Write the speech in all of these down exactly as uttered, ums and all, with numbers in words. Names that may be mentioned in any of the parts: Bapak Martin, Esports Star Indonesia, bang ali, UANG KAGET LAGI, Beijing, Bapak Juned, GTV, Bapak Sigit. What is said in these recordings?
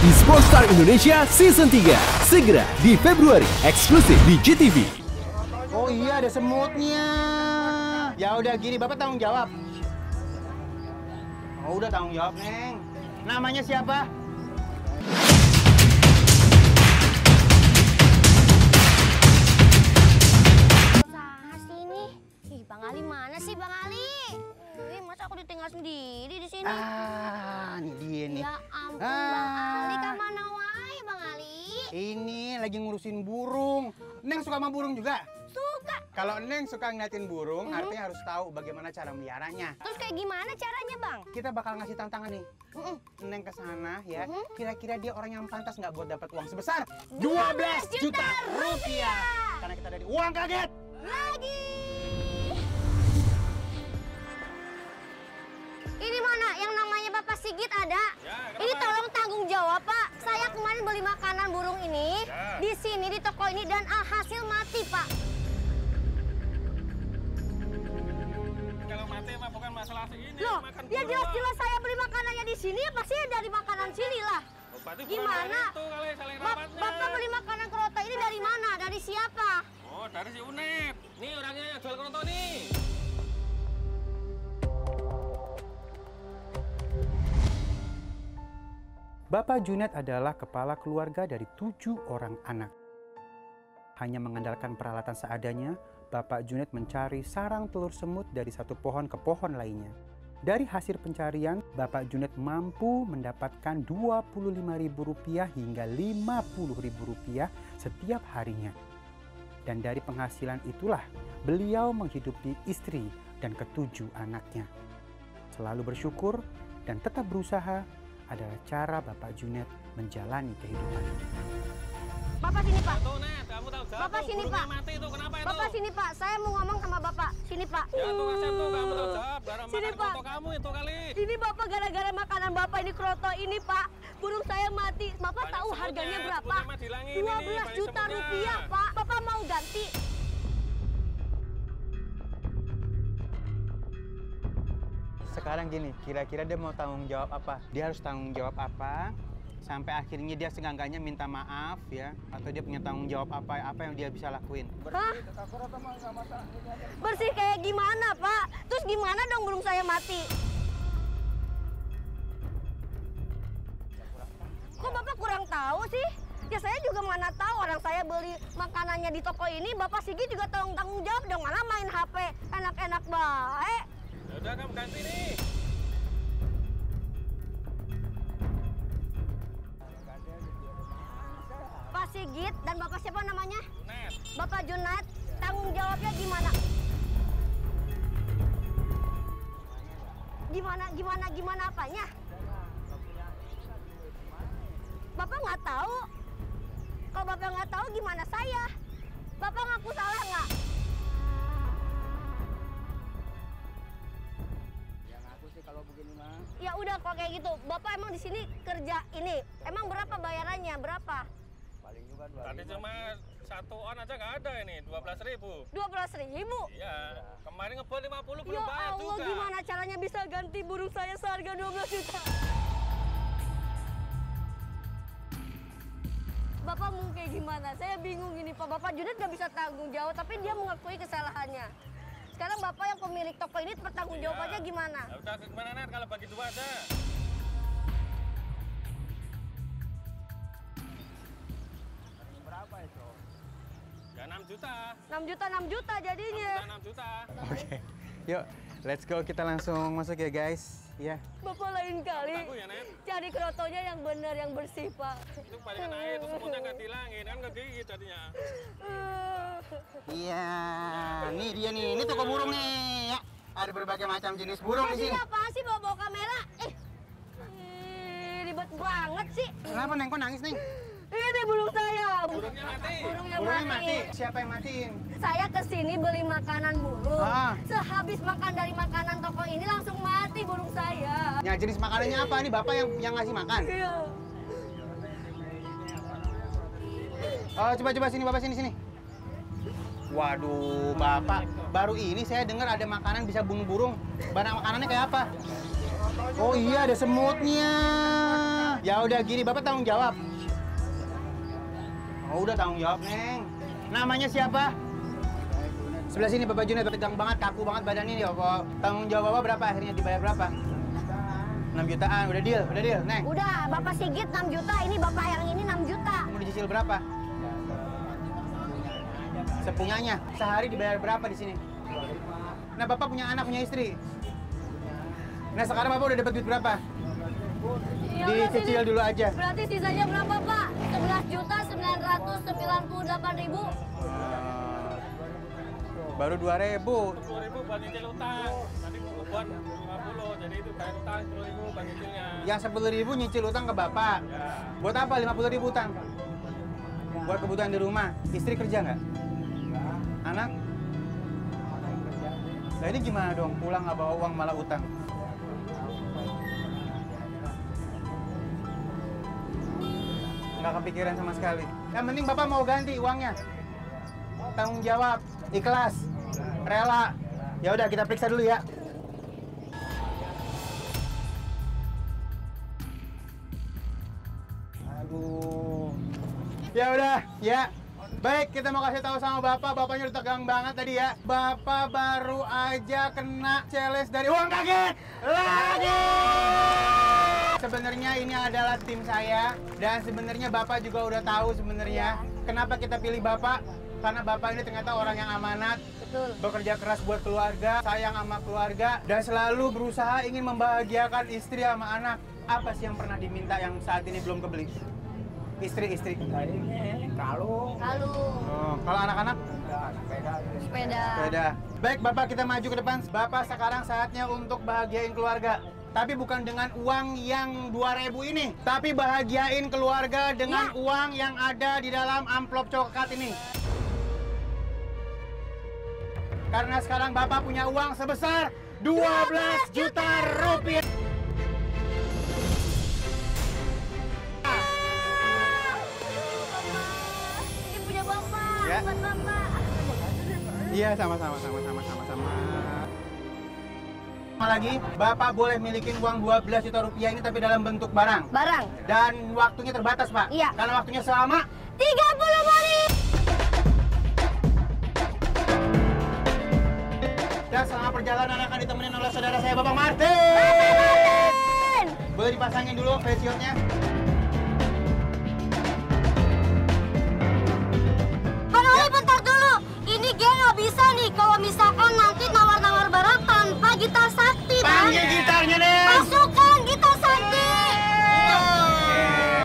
Esports Star Indonesia Season tiga segera di Februari eksklusif di G T V. Oh iya, ada semutnya. Ya udah gini, Bapak tanggung jawab. Oh udah tanggung jawab, Neng. Namanya siapa? Salah sini. Ih, Bang Ali mana sih, Bang Ali? Ih, masa aku ditinggal sendiri di sini? Ah, ini dia nih. Ya ampun, ah. Bang Ali, kemana wae, Bang Ali? Ini lagi ngurusin burung. Neng suka sama burung juga? Suka. Kalau Neng suka ngeliatin burung, mm-hmm. artinya harus tahu bagaimana cara meliharanya. Terus kayak gimana caranya, Bang? Kita bakal ngasih tantangan nih. Mm-mm. Neng kesana ya, mm-hmm. kira-kira dia orang yang pantas nggak buat dapat uang sebesar dua belas juta rupiah. Karena kita ada di Uang Kaget Lagi. Ini mana yang namanya Bapak Sigit ada? Ya, ini tolong tanggung jawab, Pak. Saya kemarin beli makanan burung ini ya. Di sini di toko ini dan alhasil mati, Pak. Bukan masalah ini. Loh, ya jelas-jelas saya beli makanannya di sini, ya pasti dari makanan sini lah. Oh, gimana? Itu, kali, ba Bapak beli makanan kroto ini dari mana? Dari siapa? Oh, dari si Unep. Nih orangnya yang jual kroto nih. Bapak Juned adalah kepala keluarga dari tujuh orang anak. Hanya mengandalkan peralatan seadanya, Bapak Juned mencari sarang telur semut dari satu pohon ke pohon lainnya. Dari hasil pencarian, Bapak Juned mampu mendapatkan dua puluh lima ribu rupiah hingga lima puluh ribu rupiah setiap harinya. Dan dari penghasilan itulah, beliau menghidupi istri dan ketujuh anaknya. Selalu bersyukur dan tetap berusaha adalah cara Bapak Juned menjalani kehidupan. Bapak sini, Pak. Jatuh, Net. Kamu tahu jatuh. Bapak sini, Pak. Mati itu. Kenapa itu? Bapak sini, Pak. Saya mau ngomong sama Bapak. Sini, Pak. Jatuh kasep tuh. Kamu tahu jawab. Gara makan kroto kamu itu kali. Sini, Bapak. Gara-gara makanan Bapak ini kroto ini, Pak. Burung saya mati. Bapak banyak tahu sebutnya. Harganya berapa? dua belas juta rupiah, Pak. Bapak mau ganti. Sekarang gini, kira-kira dia mau tanggung jawab apa? Dia harus tanggung jawab apa? Sampai akhirnya dia seenggaknya minta maaf ya, atau dia punya tanggung jawab apa apa yang dia bisa lakuin. Bersih, bersih kayak gimana, Pak? Terus gimana dong burung saya mati? Kok Bapak kurang tahu sih? Ya saya juga mana tahu, orang saya beli makanannya di toko ini, Bapak Sigit juga tolong tanggung jawab dong, malah main H P enak-enak baik. Ya udah kamu ganti nih. Bapak Sigit dan Bapak siapa namanya? Juned. Bapak Juned, tanggung jawabnya gimana? Gimana, gimana, gimana apanya? Bapak nggak tahu. Kalau Bapak nggak tahu, gimana saya? Bapak ngaku salah nggak? Ya udah kalau kayak gitu, Bapak emang di sini kerja ini, emang berapa bayarannya? Berapa? Tadi cuma satu on aja nggak ada ini, dua belas ribu. dua belas ribu? Iya, kemarin ngebol lima puluh belum bayar juga. Ya Allah, gimana caranya bisa ganti burung saya seharga dua belas juta? Bapak mau kayak gimana? Saya bingung ini, Pak. Bapak Juned nggak bisa tanggung jawab, tapi dia mengakui kesalahannya. Sekarang Bapak yang pemilik toko ini bertanggung ya. Jawabannya gimana? Ya udah, gimana Net? Kalau bagi dua aja. enam juta enam juta jadinya enam juta. Oke, okay. Yuk let's go, kita langsung masuk ya guys ya. Yeah. Bapak lain kali aku, ya, cari krotonya yang benar, yang bersih, Pak. Itu paling naik, itu semuanya nggak dilangin kan, nggak gigit jadinya. Iya, yeah. Ini dia nih, ini toko burung nih ya, ada berbagai macam jenis burung di sini. Apa sih bawa-bawa kamera? Eh, Ih, ribet banget sih. Kenapa Neng, kok nangis Neng? Ini burung saya. Burungnya mati. Burungnya, burungnya mati. mati. Siapa yang matiin? Saya kesini beli makanan burung. Ah. Sehabis makan dari makanan toko ini langsung mati burung saya. Ya jenis makanannya apa nih? Bapak yang yang ngasih makan? Iya. Oh, coba-coba sini Bapak, sini sini. Waduh, Bapak. Baru ini saya dengar ada makanan bisa bunuh burung. Barang makanannya kayak apa? Oh iya, ada semutnya. Ya udah gini, Bapak tanggung jawab. Oh, udah tanggung jawab, Neng. Namanya siapa? Sebelah sini Bapak Juned, tegang banget, kaku banget badan ini, Bapak. Tanggung jawab Bapak berapa? Akhirnya dibayar berapa? enam jutaan. Udah deal, udah deal, Neng. Udah, Bapak Sigit enam juta, ini Bapak yang ini enam juta. Mau dicicil berapa? Sepunyanya. Sehari dibayar berapa di sini? Nah, Bapak punya anak, punya istri. Nah, sekarang Bapak udah dapat duit berapa? Dicicil dulu aja. Berarti sisanya berapa, Pak? sebelas juta sembilan ratus sembilan puluh delapan ribu. Baru dua ribu. dua ribu buat nyicil utang. Nanti mau buat lima puluh. Jadi itu bayar utang sepuluh ribu buat nyicilnya. Yang sepuluh ribu nyicil utang ke Bapak. Ya. Buat apa lima puluh ribu utang? Ya. Buat kebutuhan di rumah. Istri kerja nggak? Enggak. Anak? Anak kerja. Nah, ini gimana dong? Pulang nggak bawa uang malah utang. Nggak kepikiran sama sekali. Yang penting Bapak mau ganti uangnya. Tanggung jawab, ikhlas, rela. Ya udah kita periksa dulu ya. Aduh. Ya udah, ya. Baik, kita mau kasih tahu sama Bapak, Bapaknya udah tegang banget tadi ya. Bapak baru aja kena challenge dari Uang Kaget Lagi. Sebenarnya ini adalah tim saya dan sebenarnya Bapak juga udah tahu sebenarnya ya. Kenapa kita pilih Bapak? Karena Bapak ini ternyata orang yang amanat. Betul. Bekerja keras buat keluarga, sayang sama keluarga dan selalu berusaha ingin membahagiakan istri sama anak. Apa sih yang pernah diminta yang saat ini belum kebeli? Istri-istri. Kalung. Kalung. Oh, kalau anak-anak? Sepeda. Sepeda. Sepeda. Baik, Bapak kita maju ke depan. Bapak sekarang saatnya untuk bahagiain keluarga. Tapi bukan dengan uang yang dua ribu ini, tapi bahagiain keluarga dengan ya. Uang yang ada di dalam amplop coklat ini. Karena sekarang Bapak punya uang sebesar dua belas juta rupiah. Ini punya Bapak, ya. Buat Bapak. Iya, sama-sama, sama-sama, sama-sama. Lagi, Bapak boleh milikin uang dua belas juta rupiah ini tapi dalam bentuk barang. Barang. Dan waktunya terbatas, Pak. Iya. Karena waktunya selama tiga puluh hari. Dan selama perjalanan akan ditemenin oleh saudara saya, Bapak Martin. Bapak Martin. Boleh dipasangin dulu face shieldnya. Bang Ali, bentar dulu. Ini dia nggak bisa nih kalau misalkan nanti nawar-nawar barang tanpa gitar saya. Panggil gitarnya, Neng! Masukkan gitar sakti!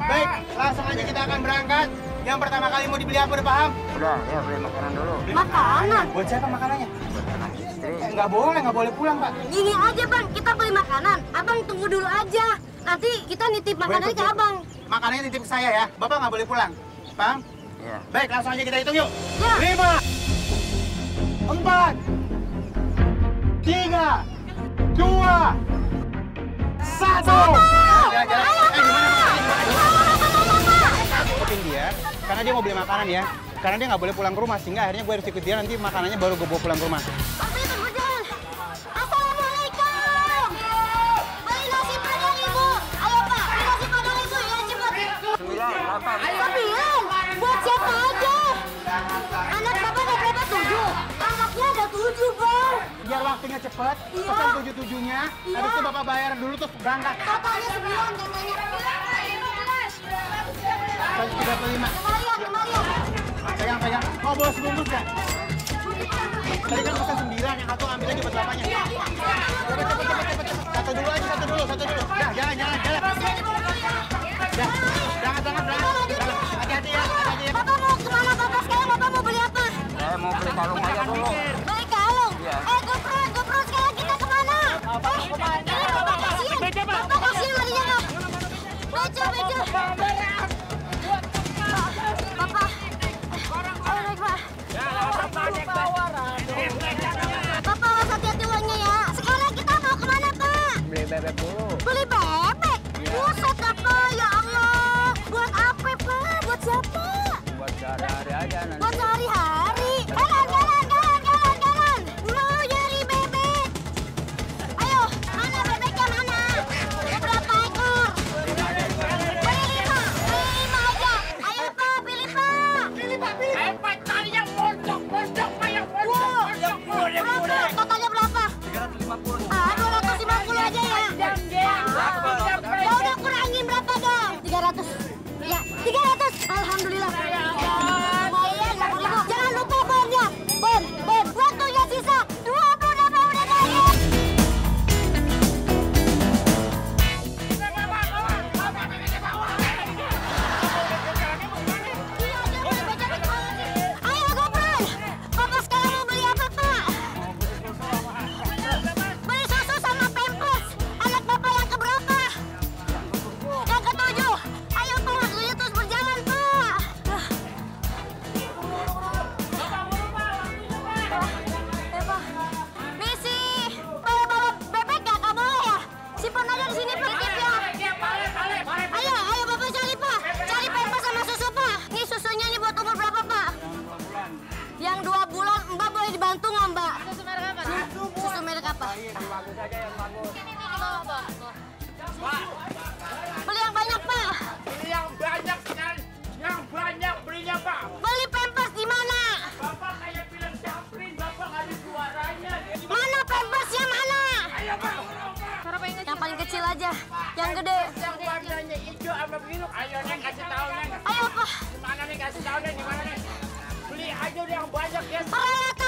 Baik, langsung aja kita akan berangkat. Yang pertama kali mau dibeli apa, udah paham? Udah, ya beli makanan dulu. Makanan? Buat siapa makanannya? Buat anak istri. Nggak boleh, nggak boleh pulang, Pak. Gini aja, Bang, kita beli makanan. Abang tunggu dulu aja. Nanti kita nitip makanannya ke Abang. Makanannya nitip ke saya ya? Bapak nggak boleh pulang, paham? Iya. Baik, langsung aja kita hitung yuk. Ya. Lima. Empat. Tiga. Dua, satu. Jalan, jalan. Ayo, eh, gimana, Pak? Aku ikutin dia, karena dia mau beli makanan ya. Karena dia nggak boleh pulang ke rumah, sehingga akhirnya gue harus ikut dia. Nanti makanannya baru gue bawa pulang ke rumah. Oke, tunggu jalan. Assalamualaikum. Beli nasi padang, Ibu. Ayo, Pak, beli nasi padang, Ibu. Ya, cepat. Sembilan, delapan. Sembilan. Buat siapa aja? Anak Bapak ada berapa? Tujuh. Anaknya ada tujuh, Bang. Biar waktunya cepat, iya. Pesan tujuh tujuhnya, iya. Habis itu Bapak bayar dulu terus berangkat. Totalnya sembilan katanya. seratus tiga puluh lima. Kemarian, kemarian. Pegang, pegang. Oh, bawa sebungkus nggak? Tadi kan pesan sembilan, yang satu ambil aja buat Bapaknya. Iya, iya. Cepet, cepet, cepet, cepet. Satu dulu aja, satu dulu, satu dulu. Dah, jalan, jalan, jalan. Dah, berangkat, berangkat, berangkat. Hati-hati ya, hati-hati ya. Bapak mau kemana, Bapak? Sekarang Bapak mau beli apa? Saya mau beli kalung aja dulu. Beli kalung? Iya. Bebek dulu. Beli bebek? Ya. Buset apa? Ya Allah. Buat apa, Pak? Buat siapa? Buat sehari-hari aja nanti. Buat sehari-hari? Jalan, jalan, jalan, jalan, jalan. tiga ratus. Ya, tiga ratus. Alhamdulillah. Ya Allah. Lumayan, lumayan. Jangan lupa bomnya. Bom, bom. Waktunya sisa dua puluh enam menit lagi. Ayo, Gopran. Bapak sekarang mau beli apa, Pak? Beli susu sama pampers. Anak Bapak yang keberapa? Yang ketujuh. Ayo, Pak. Dunia terus berjalan, Pak. Eh, Pak. Misi. Ayo, bawa bebek nggak? Nggak boleh ya? Simpan aja di sini, Pak. Ayo, ayo Bapak cari, Pak. Cari pampers sama susu, Pak. Ini susunya ini buat umur berapa, Pak? Yang dua bulan. Mbak boleh dibantu nggak, Mbak? Susu merek apa? Susu merek apa? Beli yang banyak, Pak. Beli yang banyak sekali. Yang banyak belinya, Pak. Beli pampers di mana? Bapak kayak film Caprin, Bapak nggak ada suaranya. Mana pampersnya mana? Ayo, Pak. Yang paling kecil aja. Yang gede. Yang warnanya hijau sama biru. Ayo, Neng, kasih tahu, Neng. Ayo, Pak. Di mana, Neng? Kasih tahu, Neng. Di mana, Neng? Beli aja udah yang banyak, ya.